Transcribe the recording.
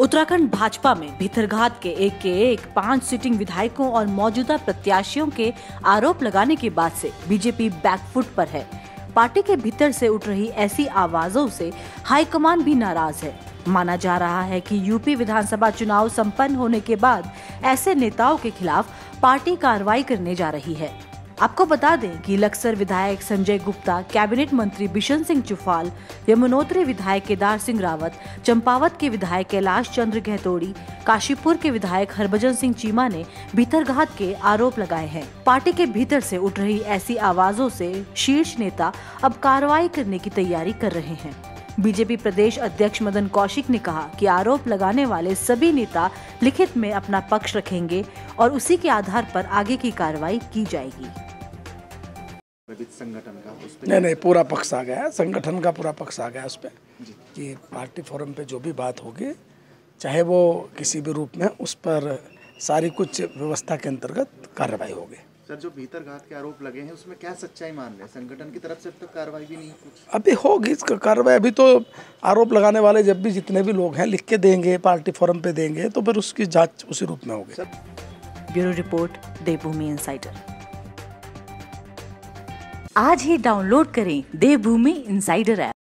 उत्तराखंड भाजपा में भितरघात के एक 5 सीटिंग विधायकों और मौजूदा प्रत्याशियों के आरोप लगाने की बात से बीजेपी बैकफुट पर है। पार्टी के भीतर से उठ रही ऐसी आवाजों से हाईकमान भी नाराज है। माना जा रहा है कि यूपी विधानसभा चुनाव संपन्न होने के बाद ऐसे नेताओं के खिलाफ पार्टी कार्रवाई करने जा रही है। आपको बता दें कि लक्सर विधायक संजय गुप्ता, कैबिनेट मंत्री बिशन सिंह चुफाल, यमुनोत्री विधायक केदार सिंह रावत, चंपावत के विधायक कैलाश चंद्र गहतोड़ी, काशीपुर के विधायक हरभजन सिंह चीमा ने भितरघात के आरोप लगाए हैं। पार्टी के भीतर से उठ रही ऐसी आवाजों से शीर्ष नेता अब कार्रवाई करने की तैयारी कर रहे हैं। बीजेपी प्रदेश अध्यक्ष मदन कौशिक ने कहा कि आरोप लगाने वाले सभी नेता लिखित में अपना पक्ष रखेंगे और उसी के आधार पर आगे की कार्रवाई की जाएगी। संगठन का नहीं, पूरा पक्ष आ गया है, संगठन का पूरा पक्ष आ गया है उस पर कि पार्टी फोरम पे जो भी बात होगी, चाहे वो किसी भी रूप में, उस पर सारी कुछ व्यवस्था के अंतर्गत कार्रवाई होगी। सर, जो भितरघात के आरोप लगे हैं उसमें क्या सच्चाई मान रहे हैं? संगठन की तरफ से अब तक कार्रवाई भी नहीं कुछ अभी होगी। इसका कार्रवाई अभी तो आरोप लगाने वाले जब भी जितने भी लोग हैं लिख के देंगे, पार्टी फोरम पे देंगे, तो फिर उसकी जांच उसी रूप में होगी। Bureau report, Devbhoomi insider. आज ही डाउनलोड करें देवभूमि इनसाइडर ऐप।